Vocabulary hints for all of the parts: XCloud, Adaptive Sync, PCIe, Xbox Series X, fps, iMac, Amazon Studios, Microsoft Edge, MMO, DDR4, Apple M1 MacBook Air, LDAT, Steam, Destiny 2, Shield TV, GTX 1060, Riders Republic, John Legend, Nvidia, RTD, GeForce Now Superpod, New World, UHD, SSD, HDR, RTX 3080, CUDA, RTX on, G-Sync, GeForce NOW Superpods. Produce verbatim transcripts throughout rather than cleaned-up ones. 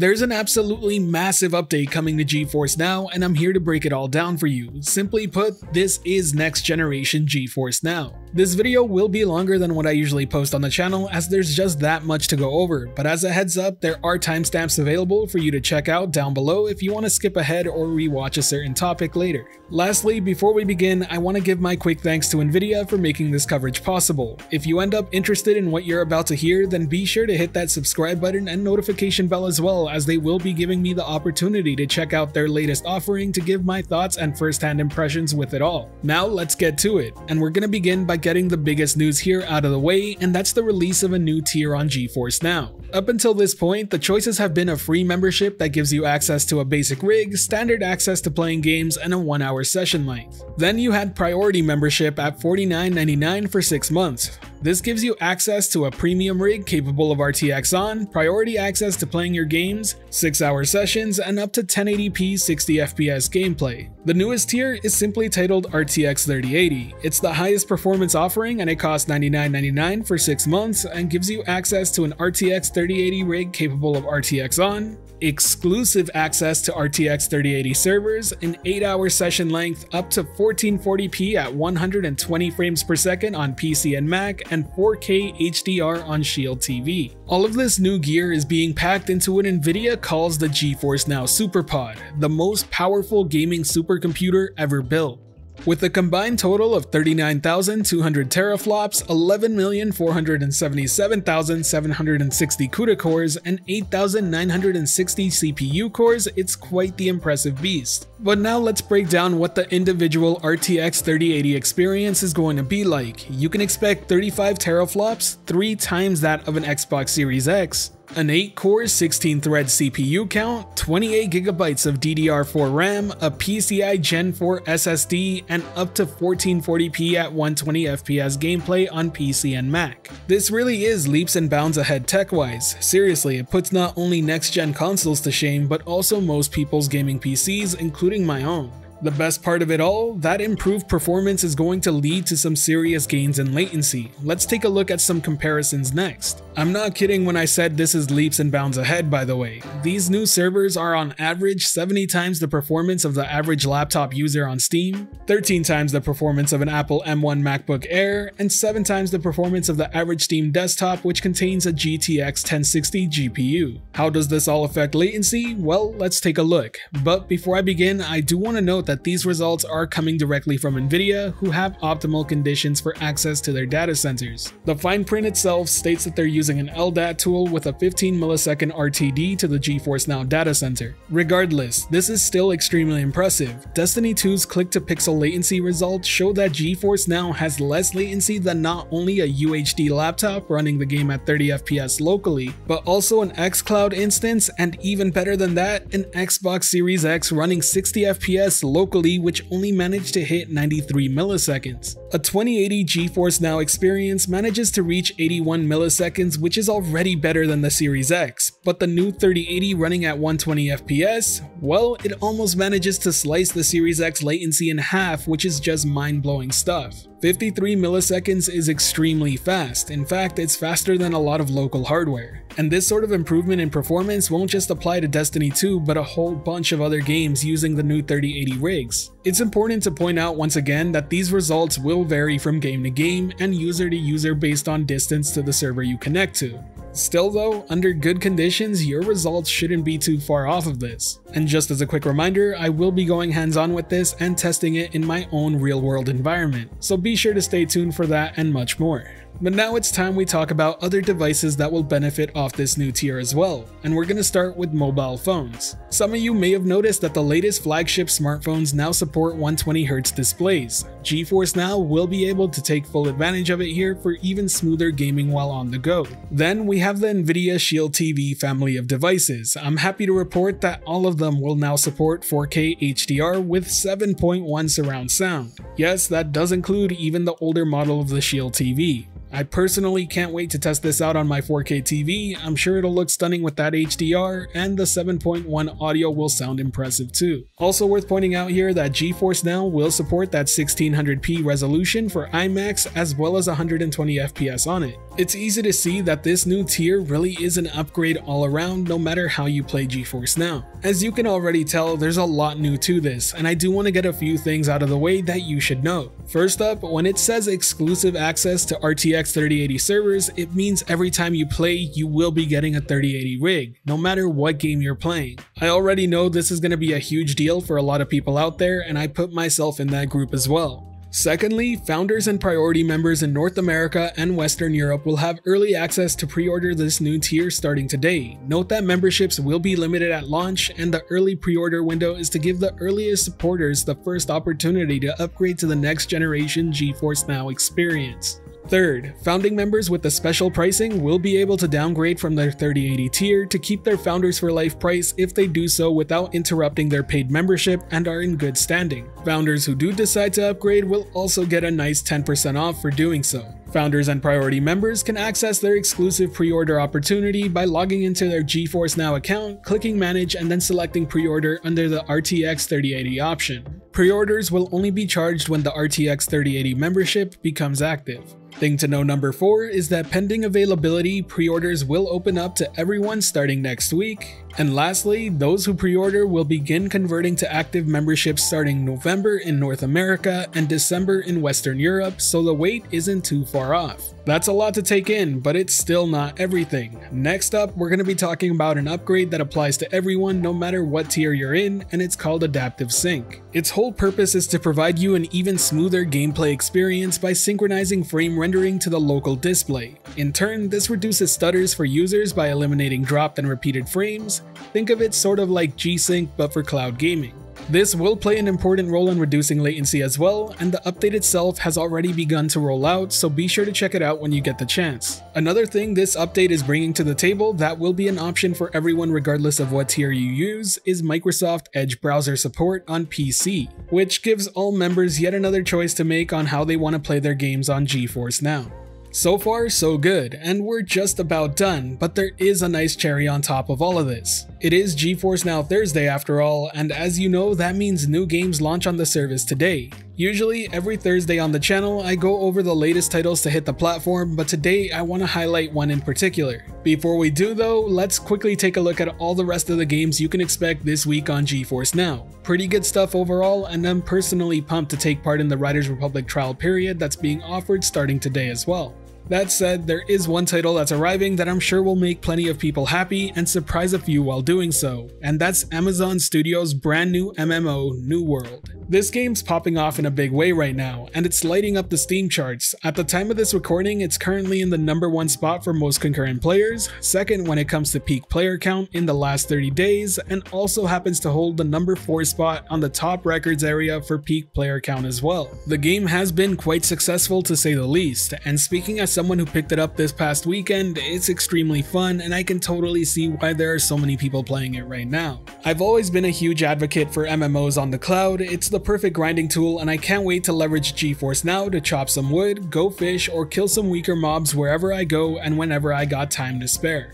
There's an absolutely massive update coming to GeForce Now, and I'm here to break it all down for you. Simply put, this is next generation GeForce Now. This video will be longer than what I usually post on the channel as there's just that much to go over, but as a heads up, there are timestamps available for you to check out down below if you want to skip ahead or rewatch a certain topic later. Lastly, before we begin, I want to give my quick thanks to Nvidia for making this coverage possible. If you end up interested in what you're about to hear, then be sure to hit that subscribe button and notification bell as well, as they will be giving me the opportunity to check out their latest offering to give my thoughts and first-hand impressions with it all. Now let's get to it, and we're going to begin by getting the biggest news here out of the way, and that's the release of a new tier on GeForce Now. Up until this point, the choices have been a free membership that gives you access to a basic rig, standard access to playing games, and a one hour session length. Then you had priority membership at forty-nine ninety-nine for six months. This gives you access to a premium rig capable of R T X on, priority access to playing your games, six hour sessions, and up to ten eighty p sixty F P S gameplay. The newest tier is simply titled R T X thirty eighty. It's the highest performance offering and it costs ninety-nine ninety-nine for six months and gives you access to an R T X thirty eighty rig capable of R T X on, exclusive access to R T X thirty eighty servers, an eight hour session length up to fourteen forty p at one hundred twenty frames per second on P C and Mac, and four K H D R on Shield T V. All of this new gear is being packed into what Nvidia calls the GeForce Now Superpod, the most powerful gaming supercomputer ever built. With a combined total of thirty-nine thousand two hundred teraflops, eleven million four hundred seventy-seven thousand seven hundred sixty CUDA cores, and eight thousand nine hundred sixty C P U cores, it's quite the impressive beast. But now let's break down what the individual R T X thirty eighty experience is going to be like. You can expect thirty-five teraflops, three times that of an Xbox Series X, an eight core sixteen thread C P U count, twenty-eight gigabytes of D D R four RAM, a PCIe Gen four S S D, and up to fourteen forty p at one twenty F P S gameplay on P C and Mac. This really is leaps and bounds ahead tech-wise. Seriously, it puts not only next-gen consoles to shame, but also most people's gaming P Cs, including my own. The best part of it all, that improved performance is going to lead to some serious gains in latency. Let's take a look at some comparisons next. I'm not kidding when I said this is leaps and bounds ahead, by the way. These new servers are on average seventy times the performance of the average laptop user on Steam, thirteen times the performance of an Apple M one MacBook Air, and seven times the performance of the average Steam desktop, which contains a G T X ten sixty G P U. How does this all affect latency? Well, let's take a look. But before I begin, I do want to note that that these results are coming directly from Nvidia, who have optimal conditions for access to their data centers. The fine print itself states that they're using an L D A T tool with a fifteen millisecond R T D to the GeForce Now data center. Regardless, this is still extremely impressive. Destiny two's click-to-pixel latency results show that GeForce Now has less latency than not only a U H D laptop running the game at thirty F P S locally, but also an XCloud instance, and even better than that, an Xbox Series X running sixty F P S locally. locally, which only managed to hit ninety-three milliseconds. A twenty eighty GeForce Now experience manages to reach eighty-one milliseconds, which is already better than the Series X, but the new thirty eighty running at one twenty F P S, well, it almost manages to slice the Series X latency in half, which is just mind-blowing stuff. fifty-three milliseconds is extremely fast. In fact, it's faster than a lot of local hardware. And this sort of improvement in performance won't just apply to Destiny two, but a whole bunch of other games using the new thirty eighty rigs. It's important to point out once again that these results will vary from game to game and user to user based on distance to the server you connect to. Still though, under good conditions, your results shouldn't be too far off of this. And just as a quick reminder, I will be going hands-on with this and testing it in my own real-world environment, so be sure to stay tuned for that and much more. But now it's time we talk about other devices that will benefit off this new tier as well, and we're going to start with mobile phones. Some of you may have noticed that the latest flagship smartphones now support one twenty hertz displays. GeForce Now will be able to take full advantage of it here for even smoother gaming while on the go. Then we have the Nvidia Shield T V family of devices. I'm happy to report that all of them will now support four K H D R with seven point one surround sound. Yes, that does include even the older model of the Shield T V. I personally can't wait to test this out on my four K T V. I'm sure it'll look stunning with that H D R, and the seven point one audio will sound impressive too. Also worth pointing out here that GeForce NOW will support that sixteen hundred p resolution for iMacs as well as one hundred twenty F P S on it. It's easy to see that this new tier really is an upgrade all around no matter how you play GeForce NOW. As you can already tell, there's a lot new to this, and I do want to get a few things out of the way that you should know. First up, when it says exclusive access to R T X thirty eighty servers, it means every time you play, you will be getting a thirty eighty rig, no matter what game you're playing. I already know this is going to be a huge deal for a lot of people out there, and I put myself in that group as well. Secondly, founders and priority members in North America and Western Europe will have early access to pre-order this new tier starting today. Note that memberships will be limited at launch, and the early pre-order window is to give the earliest supporters the first opportunity to upgrade to the next generation GeForce NOW experience. Third, founding members with the special pricing will be able to downgrade from their thirty eighty tier to keep their Founders for Life price if they do so without interrupting their paid membership and are in good standing. Founders who do decide to upgrade will also get a nice ten percent off for doing so. Founders and priority members can access their exclusive pre-order opportunity by logging into their GeForce NOW account, clicking Manage, and then selecting Pre-order under the R T X thirty eighty option. Pre-orders will only be charged when the R T X thirty eighty membership becomes active. Thing to know number four is that pending availability, pre-orders will open up to everyone starting next week. And lastly, those who pre-order will begin converting to active memberships starting November in North America and December in Western Europe, so the wait isn't too far off. That's a lot to take in, but it's still not everything. Next up, we're going to be talking about an upgrade that applies to everyone no matter what tier you're in, and it's called Adaptive Sync. Its whole purpose is to provide you an even smoother gameplay experience by synchronizing frame rendering to the local display. In turn, this reduces stutters for users by eliminating dropped and repeated frames. Think of it sort of like G-Sync but for cloud gaming. This will play an important role in reducing latency as well, and the update itself has already begun to roll out, so be sure to check it out when you get the chance. Another thing this update is bringing to the table that will be an option for everyone regardless of what tier you use is Microsoft Edge browser support on P C, which gives all members yet another choice to make on how they want to play their games on GeForce NOW. So far, so good, and we're just about done, but there is a nice cherry on top of all of this. It is GeForce NOW Thursday after all, and as you know, that means new games launch on the service today. Usually, every Thursday on the channel, I go over the latest titles to hit the platform, but today I want to highlight one in particular. Before we do though, let's quickly take a look at all the rest of the games you can expect this week on GeForce NOW. Pretty good stuff overall, and I'm personally pumped to take part in the Riders Republic trial period that's being offered starting today as well. That said, there is one title that's arriving that I'm sure will make plenty of people happy and surprise a few while doing so, and that's Amazon Studios' brand new M M O, New World. This game's popping off in a big way right now, and it's lighting up the Steam charts. At the time of this recording, it's currently in the number one spot for most concurrent players, second when it comes to peak player count in the last thirty days, and also happens to hold the number four spot on the top records area for peak player count as well. The game has been quite successful to say the least, and speaking as someone who picked it up this past weekend, it's extremely fun, and I can totally see why there are so many people playing it right now. I've always been a huge advocate for M M Os on the cloud. It's the perfect grinding tool, and I can't wait to leverage GeForce NOW to chop some wood, go fish, or kill some weaker mobs wherever I go and whenever I got time to spare.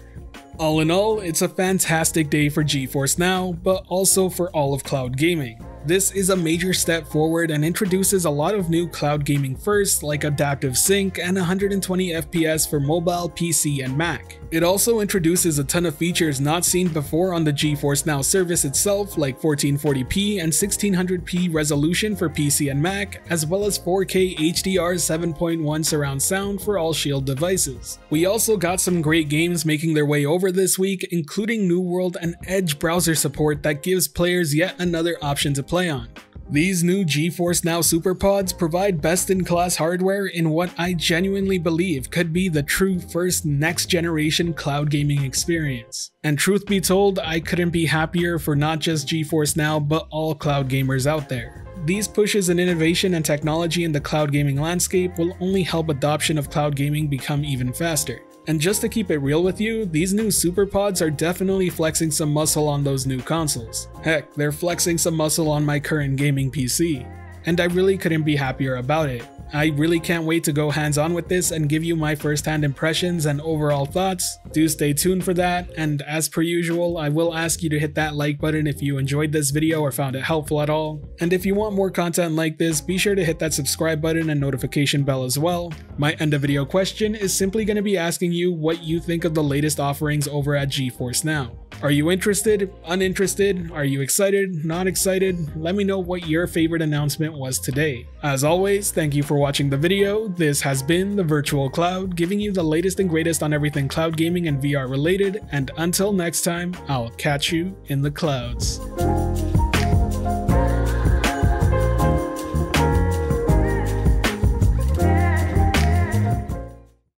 All in all, it's a fantastic day for GeForce NOW, but also for all of cloud gaming. This is a major step forward and introduces a lot of new cloud gaming firsts like Adaptive Sync and one hundred twenty F P S for mobile, P C, and Mac. It also introduces a ton of features not seen before on the GeForce NOW service itself, like fourteen forty p and sixteen hundred p resolution for P C and Mac, as well as four K H D R seven point one surround sound for all Shield devices. We also got some great games making their way over this week, including New World and Edge browser support that gives players yet another option to play. Play on. These new GeForce NOW Superpods provide best-in-class hardware in what I genuinely believe could be the true first next-generation cloud gaming experience. And truth be told, I couldn't be happier for not just GeForce NOW but all cloud gamers out there. These pushes in innovation and technology in the cloud gaming landscape will only help adoption of cloud gaming become even faster. And just to keep it real with you, these new Superpods are definitely flexing some muscle on those new consoles. Heck, they're flexing some muscle on my current gaming P C. And I really couldn't be happier about it. I really can't wait to go hands-on with this and give you my first-hand impressions and overall thoughts. Do stay tuned for that, and as per usual, I will ask you to hit that like button if you enjoyed this video or found it helpful at all. And if you want more content like this, be sure to hit that subscribe button and notification bell as well. My end of video question is simply going to be asking you what you think of the latest offerings over at GeForce Now. Are you interested? Uninterested? Are you excited? Not excited? Let me know what your favorite announcement was today. As always, thank you for watching the video. This has been the Virtual Cloud, giving you the latest and greatest on everything cloud gaming and V R related, and until next time, I'll catch you in the clouds.